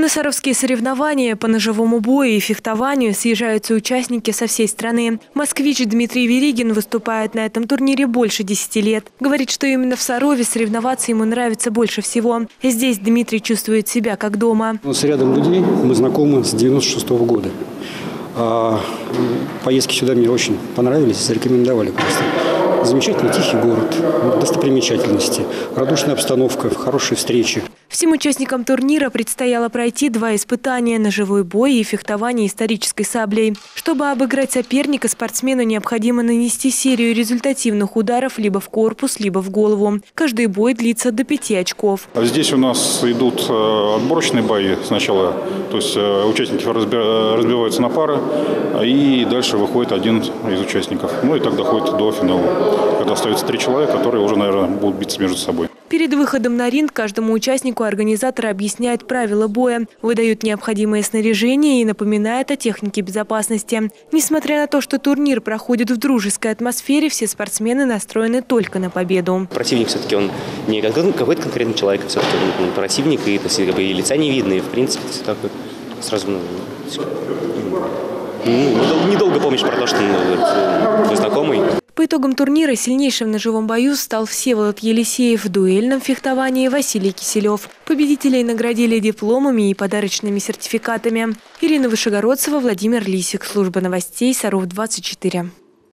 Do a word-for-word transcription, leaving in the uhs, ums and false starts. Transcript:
На саровские соревнования по ножевому бою и фехтованию съезжаются участники со всей страны. Москвич Дмитрий Веригин выступает на этом турнире больше десяти лет. Говорит, что именно в Сарове соревноваться ему нравится больше всего. Здесь Дмитрий чувствует себя как дома. У нас рядом людей, мы знакомы с девяносто шестого года. Поездки сюда мне очень понравились, зарекомендовали просто. Замечательный тихий город, достопримечательности, радушная обстановка, хорошие встречи. Всем участникам турнира предстояло пройти два испытания – ножевой бой и фехтование исторической саблей. Чтобы обыграть соперника, спортсмену необходимо нанести серию результативных ударов либо в корпус, либо в голову. Каждый бой длится до пяти очков. Здесь у нас идут отборочные бои сначала, то есть участники разбиваются на пары, и дальше выходит один из участников. Ну и так доходит до финала. Когда остается три человека, которые уже, наверное, будут биться между собой. Перед выходом на ринг каждому участнику организаторы объясняют правила боя, выдают необходимое снаряжение и напоминают о технике безопасности. Несмотря на то, что турнир проходит в дружеской атмосфере, все спортсмены настроены только на победу. Противник все-таки он не какой-то конкретный человек, все-таки он противник, и, и лица не видно, и в принципе так сразу... Ну, недолго помнишь про то, что вы знакомый. По итогам турнира сильнейшим в ножевом бою стал Всеволод Елисеев, в дуэльном фехтовании Василий Киселев. Победителей наградили дипломами и подарочными сертификатами. Ирина Вышегородцева, Владимир Лисик. Служба новостей Саров двадцать четыре.